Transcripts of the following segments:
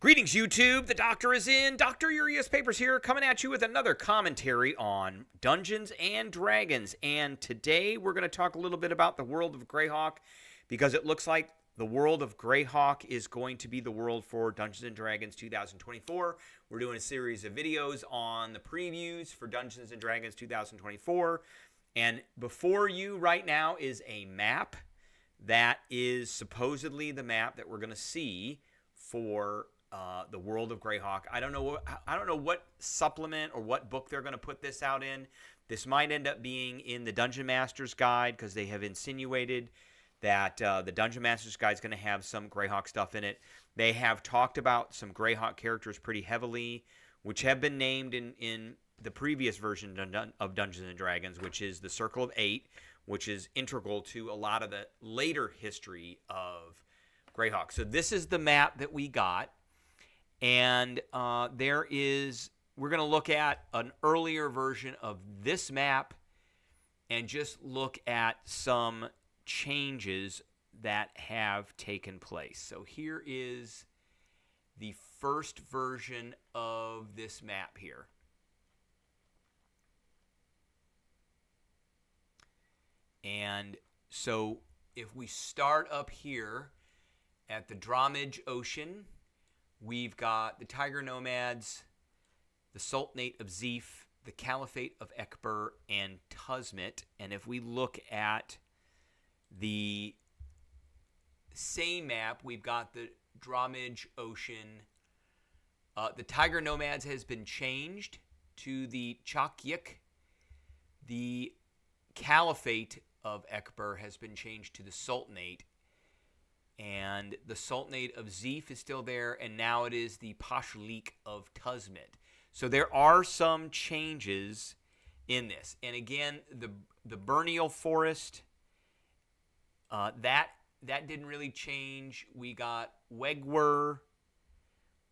Greetings, YouTube. The Doctor is in. Dr. Urias Papers here, coming at you with another commentary on Dungeons & Dragons. And today we're going to talk a little bit about the world of Greyhawk, because it looks like the world of Greyhawk is going to be the world for Dungeons & Dragons 2024. We're doing a series of videos on the previews for Dungeons & Dragons 2024. And before you right now is a map that is supposedly the map that we're going to see for the world of Greyhawk. I don't know what supplement or what book they're going to put this out in. This might end up being in the Dungeon Master's Guide, because they have insinuated that the Dungeon Master's Guide is going to have some Greyhawk stuff in it. They have talked about some Greyhawk characters pretty heavily, which have been named in the previous version of Dungeons and Dragons, which is the Circle of Eight, which is integral to a lot of the later history of Greyhawk. So this is the map that we got. And we're going to look at an earlier version of this map and just look at some changes that have taken place. So here is the first version of this map here. And so if we start up here at the Dramidj Ocean, we've got the Tiger Nomads, the Sultanate of Zeif, the Caliphate of Ekbir, and Tuzmet. And if we look at the same map, we've got the Dramidj Ocean. The Tiger Nomads has been changed to the Chakyik. The Caliphate of Ekbir has been changed to the Sultanate. And the Sultanate of Zeif is still there, and now it is the Pashalik of Tuzmet. So there are some changes in this. And again, the Bernial Forest, that didn't really change. We got Wegwer,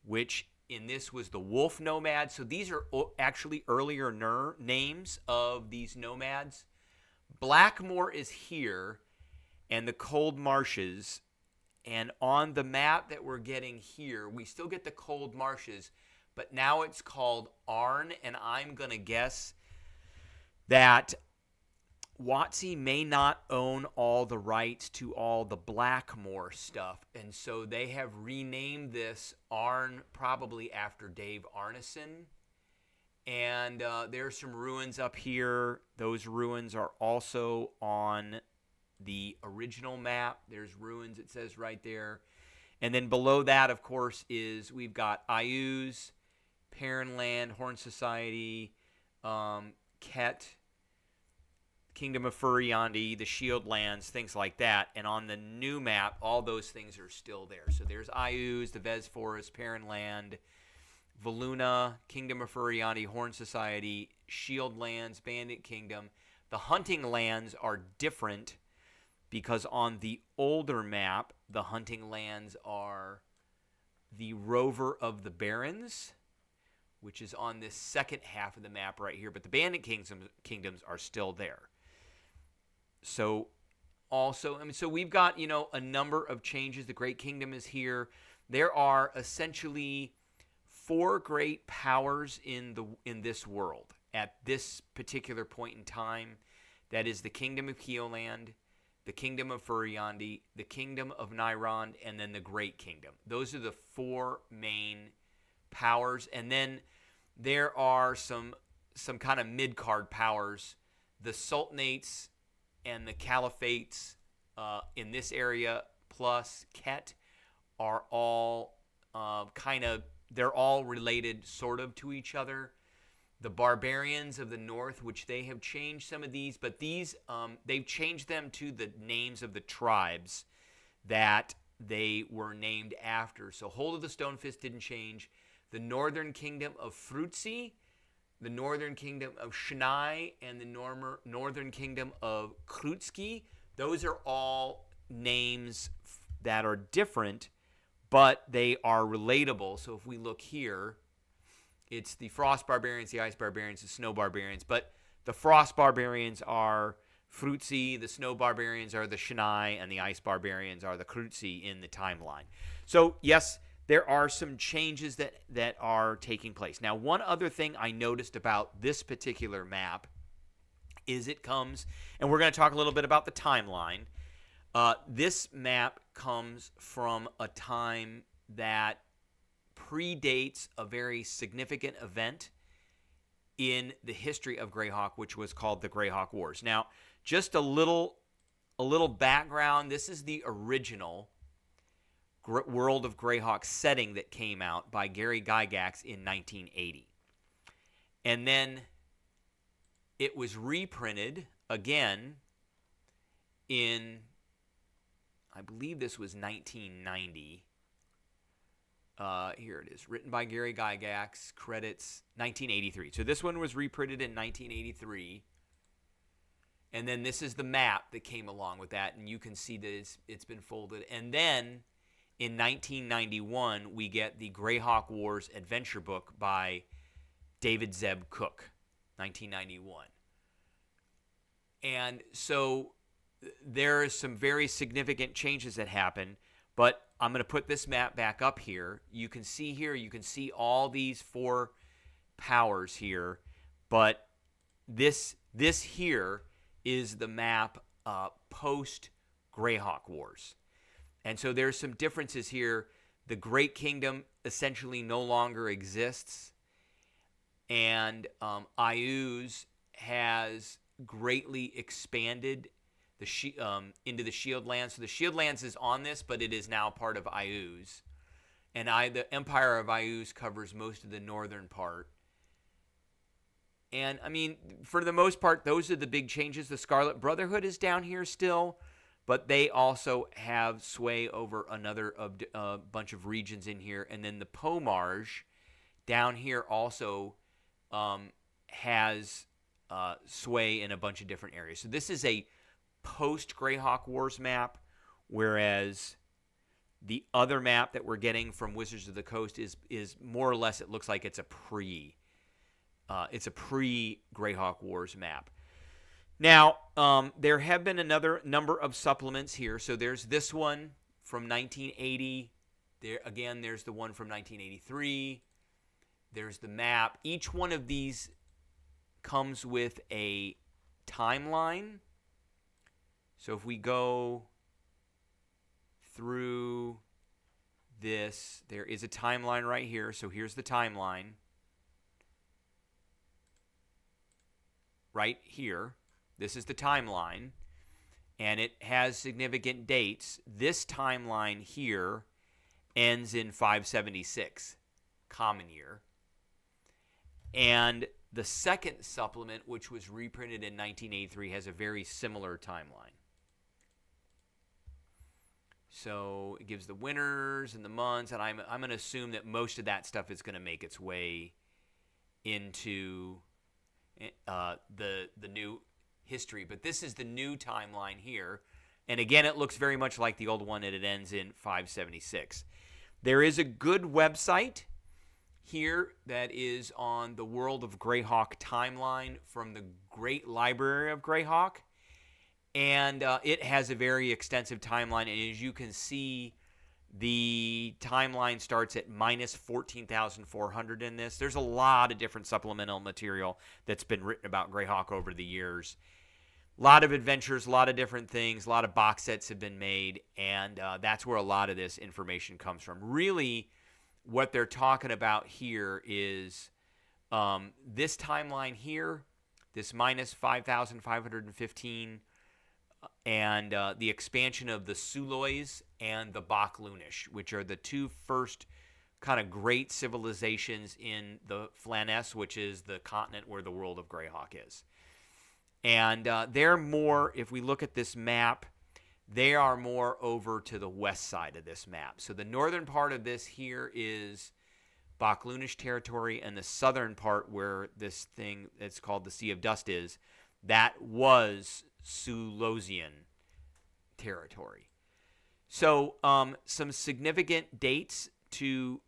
which in this was the Wolf Nomad. So these are actually earlier names of these nomads. Blackmoor is here, and the Cold Marshes. And on the map that we're getting here, we still get the Cold Marshes, but now it's called Arn, and I'm going to guess that WotC may not own all the rights to all the Blackmoor stuff, and so they have renamed this Arn, probably after Dave Arneson. And there's some ruins up here. Those ruins are also on the original map. There's ruins, it says right there. And then below that, of course, is we've got Ayuz, Perrenland, Horn Society, Ket, Kingdom of Furyondy, the Shield Lands, things like that. And on the new map, all those things are still there. So there's Ayuz, the Vez Forest, Perrenland, Valuna, Kingdom of Furyondy, Horn Society, Shield Lands, Bandit Kingdom. The Hunting Lands are different, because on the older map, the Hunting Lands are the Rover of the Barrens, which is on this second half of the map right here. But the Bandit Kingdoms are still there. So also, I mean, so we've got, you know, a number of changes. The Great Kingdom is here. There are essentially four great powers in this world at this particular point in time. That is the Kingdom of Keoland, the Kingdom of Furyondy, the Kingdom of Nyrond, and then the Great Kingdom. Those are the four main powers. And then there are some kind of mid-card powers. The Sultanates and the Caliphates in this area, plus Ket, are all they're all related sort of to each other. The Barbarians of the North, which they have changed some of these, but these, they've changed them to the names of the tribes that they were named after. So Hold of the Stonefist didn't change. The Northern Kingdom of Fruztii, the Northern Kingdom of Shnai, and the Northern Kingdom of Krutski, those are all names that are different, but they are relatable. So if we look here, it's the Frost Barbarians, the Ice Barbarians, the Snow Barbarians. But the Frost Barbarians are Fruztii, the Snow Barbarians are the Shnai, and the Ice Barbarians are the Krutsi in the timeline. So, yes, there are some changes that are taking place. Now, one other thing I noticed about this particular map is it comes, and we're going to talk a little bit about the timeline. This map comes from a time that predates a very significant event in the history of Greyhawk, which was called the Greyhawk Wars. Now, just a little background. This is the original World of Greyhawk setting that came out by Gary Gygax in 1980. And then it was reprinted again in, I believe this was 1990. Here it is, written by Gary Gygax, credits 1983. So this one was reprinted in 1983. And then this is the map that came along with that, and you can see that it's been folded. And then in 1991, we get the Greyhawk Wars adventure book by David Zeb Cook, 1991. And so there are some very significant changes that happen, but I'm going to put this map back up here. You can see here, you can see all these four powers here, but this here is the map post-Greyhawk Wars. And so there's some differences here. The Great Kingdom essentially no longer exists, and Ayuz has greatly expanded into the Shield Lands. So the Shield Lands is on this, but it is now part of Ayuz. And the Empire of Ayuz covers most of the northern part. And, I mean, for the most part, those are the big changes. The Scarlet Brotherhood is down here still, but they also have sway over another bunch of regions in here. And then the Pomarj down here also has sway in a bunch of different areas. So this is a post-Greyhawk Wars map, whereas the other map that we're getting from Wizards of the Coast is more or less, it looks like it's a pre-Greyhawk Wars map. Now, there have been another number of supplements here. So there's this one from 1980. There again, there's the one from 1983. There's the map. Each one of these comes with a timeline. So if we go through this, there is a timeline right here. So here's the timeline right here. This is the timeline, and it has significant dates. This timeline here ends in 576, common year. And the second supplement, which was reprinted in 1983, has a very similar timeline. So it gives the winters and the months, and I'm going to assume that most of that stuff is going to make its way into the new history. But this is the new timeline here, and again, it looks very much like the old one, and it ends in 576. There is a good website here that is on the World of Greyhawk timeline from the Great Library of Greyhawk, and it has a very extensive timeline, and as you can see, the timeline starts at minus 14,400 in this. There's a lot of different supplemental material that's been written about Greyhawk over the years. A lot of adventures, a lot of different things, a lot of box sets have been made, and that's where a lot of this information comes from. Really, what they're talking about here is this timeline here, this minus 5,515, and the expansion of the Sulois and the Baklunish, which are the two first kind of great civilizations in the Flaness, which is the continent where the World of Greyhawk is. And they're more, if we look at this map, they are more over to the west side of this map. So the northern part of this here is Baklunish territory, and the southern part where this thing that's called the Sea of Dust is, that was Suloisian territory. So some significant dates to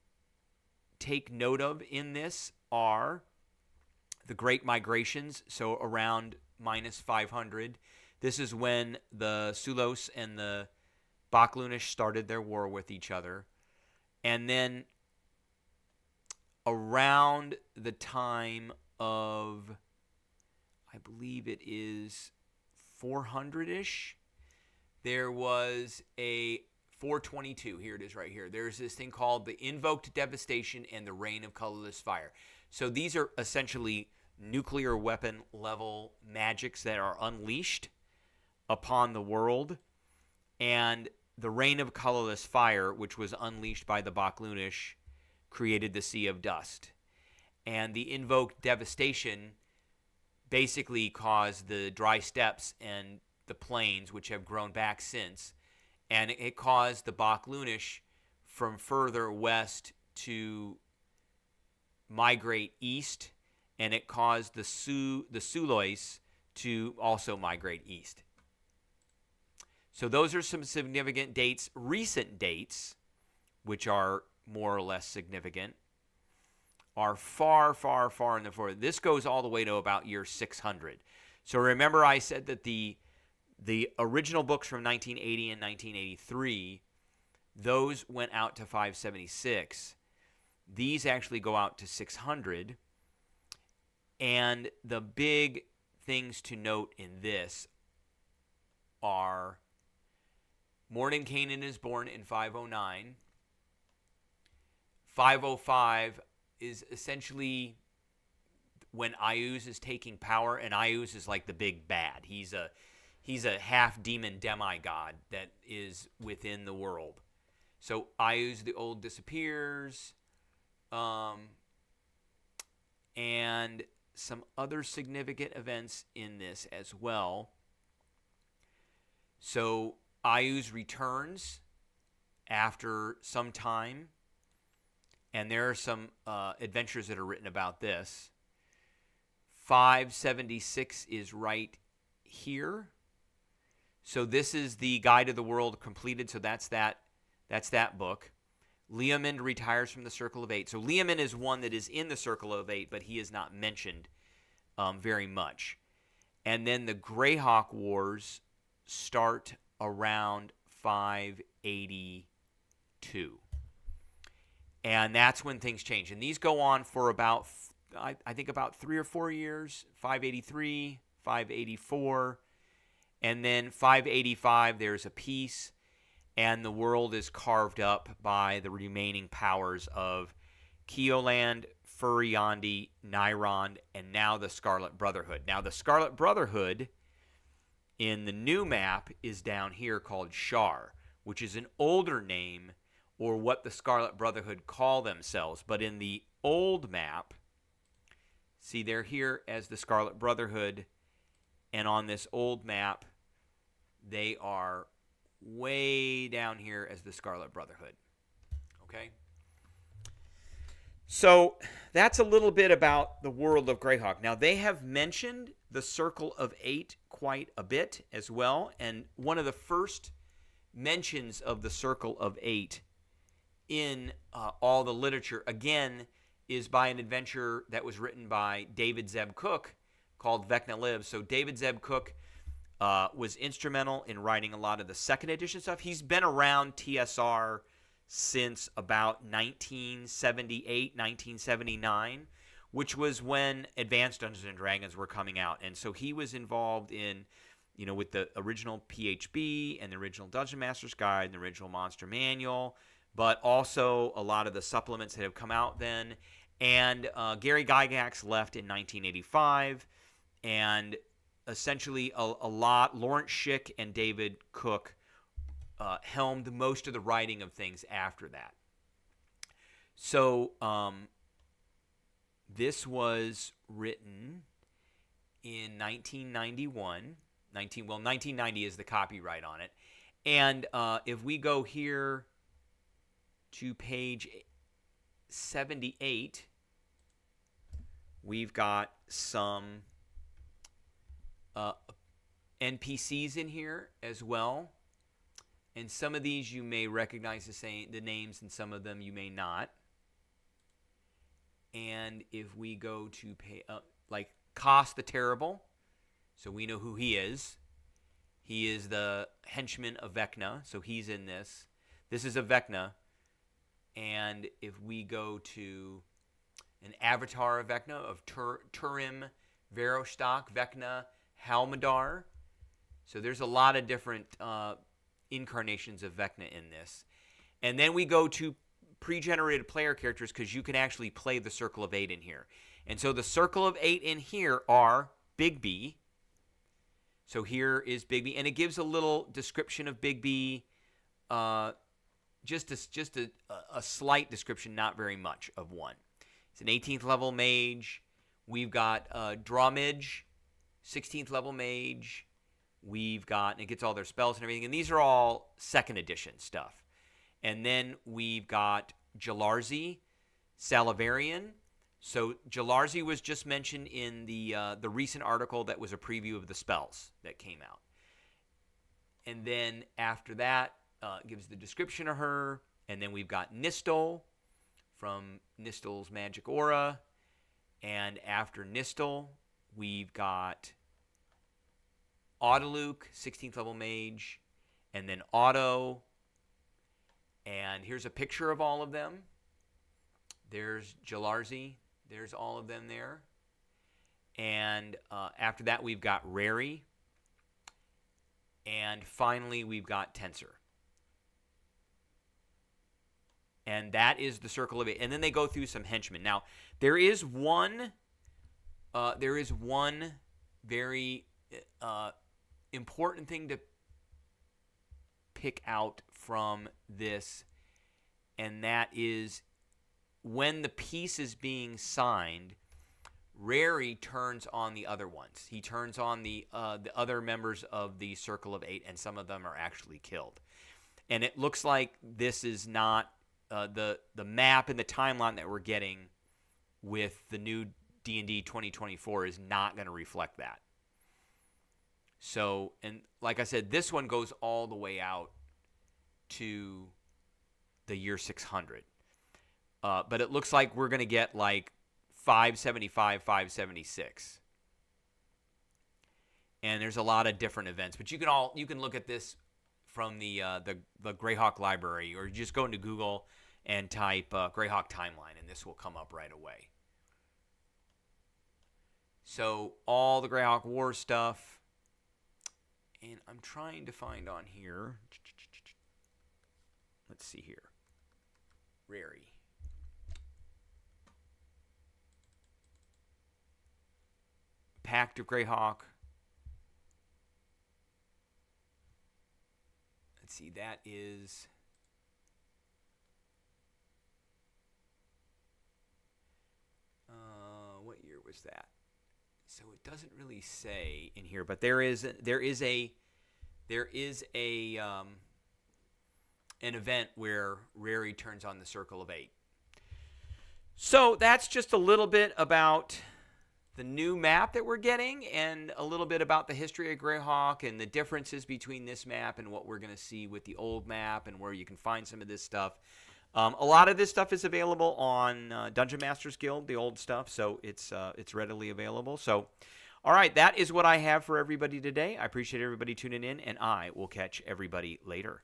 take note of in this are the Great Migrations, so around minus 500. This is when the Sulois and the Baklunish started their war with each other. And then around the time of, I believe it is 400-ish, there was a 422. Here it is right here. There's this thing called the Invoked Devastation and the Reign of Colorless Fire. So these are essentially nuclear weapon level magics that are unleashed upon the world. And the Reign of Colorless Fire, which was unleashed by the Baklunish, created the Sea of Dust. And the Invoked Devastation basically caused the dry steppes and the plains, which have grown back since, and it caused the Baklunish from further west to migrate east, and it caused the Sulois to also migrate east. So those are some significant dates, recent dates, which are more or less significant, are far, far, far in the forward. This goes all the way to about year 600. So remember I said that the original books from 1980 and 1983, those went out to 576. These actually go out to 600. And the big things to note in this are Morning Kanan is born in 509. 505 is essentially when Ayuz is taking power, and Ayuz is like the big bad. He's a half-demon demigod that is within the world. So Ayuz the Old disappears. And some other significant events in this as well. So Ayuz returns after some time. And there are some adventures that are written about this. 576 is right here. So this is the Guide of the World completed. So that's that book. Leomon retires from the Circle of Eight. So Leomon is one that is in the Circle of Eight, but he is not mentioned very much. And then the Greyhawk Wars start around 582. And that's when things change. And these go on for about, I think, about 3 or 4 years, 583, 584. And then 585, there's a peace, and the world is carved up by the remaining powers of Keoland, Furyondy, Nyrond, and now the Scarlet Brotherhood. Now, the Scarlet Brotherhood in the new map is down here called Shar, which is an older name or what the Scarlet Brotherhood call themselves. But in the old map, see, they're here as the Scarlet Brotherhood. And on this old map, they are way down here as the Scarlet Brotherhood. Okay? So that's a little bit about the world of Greyhawk. Now, they have mentioned the Circle of Eight quite a bit as well. And one of the first mentions of the Circle of Eight in all the literature, again, is by an adventure that was written by David Zeb Cook, called Vecna Lives. So David Zeb Cook was instrumental in writing a lot of the second edition stuff. He's been around TSR since about 1978, 1979, which was when Advanced Dungeons & Dragons were coming out. And so he was involved in, you know, with the original PHB and the original Dungeon Master's Guide and the original Monster Manual, but also a lot of the supplements that have come out then. And Gary Gygax left in 1985. And essentially a lot, Lawrence Schick and David Cook helmed most of the writing of things after that. So this was written in 1991. 1990 is the copyright on it. And if we go here to page 78, we've got some NPCs in here as well, and some of these you may recognize the names, and some of them you may not. And if we go to pay up, like Kos the Terrible, so we know who he is. He is the henchman of Vecna, so he's in this. This is a Vecna, And if we go to an avatar of Vecna, of Turim, Verostok, Vecna, Halmadar. So there's a lot of different incarnations of Vecna in this. And then we go to pre-generated player characters because you can actually play the Circle of Eight in here. And so the Circle of Eight in here are Bigby. So here is Bigby. And it gives a little description of Bigby, just a slight description, not very much, of one. It's an 18th level mage. We've got Dramidj, 16th level mage. We've got, and it gets all their spells and everything. And these are all 2nd edition stuff. And then we've got Jallarzi Sallavarian. So Jallarzi was just mentioned in the recent article that was a preview of the spells that came out. And then after that, gives the description of her. And then we've got Nistel from Nistel's Magic Aura. And after Nistel, we've got Autoluke, 16th level mage. And then Otto. And here's a picture of all of them. There's Jallarzi. There's all of them there. And after that, we've got Rary. And finally, we've got Tensor. And that is the Circle of Eight. And then they go through some henchmen. Now, there is one very important thing to pick out from this, and that is when the piece is being signed, Rary turns on the other ones. He turns on the other members of the Circle of Eight, and some of them are actually killed. And it looks like this is not the map and the timeline that we're getting with the new D&D 2024 is not going to reflect that. So, and like I said, this one goes all the way out to the year 600. But it looks like we're going to get like 575, 576. And there's a lot of different events. But you can look at this from the Greyhawk library, or just go into Google and type Greyhawk timeline, and this will come up right away. So all the Greyhawk War stuff. And I'm trying to find on here. Let's see here. Rary. Pact of Greyhawk. Let's see, that is what year was that? So it doesn't really say in here, but there is an event where Rary turns on the Circle of Eight. So that's just a little bit about the new map that we're getting, and a little bit about the history of Greyhawk and the differences between this map and what we're going to see with the old map, and where you can find some of this stuff. A lot of this stuff is available on Dungeon Masters Guild, the old stuff, so it's readily available. So, all right, that is what I have for everybody today. I appreciate everybody tuning in, and I will catch everybody later.